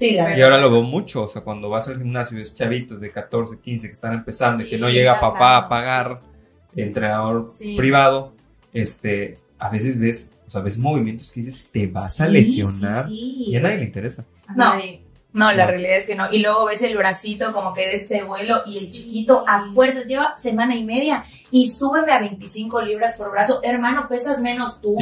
Sí, la verdad. Y ahora lo veo mucho, o sea, cuando vas al gimnasio y ves chavitos de 14, 15 que están empezando, sí, y que no llega papá a pagar, entrenador privado, a veces ves, o sea, ves movimientos que dices, te vas a lesionar, y a nadie le interesa. No, no, la realidad es que no. Y luego ves el bracito como que de este vuelo y el chiquito a fuerzas lleva semana y media y súbeme a 25 libras por brazo. Hermano, pesas menos tú.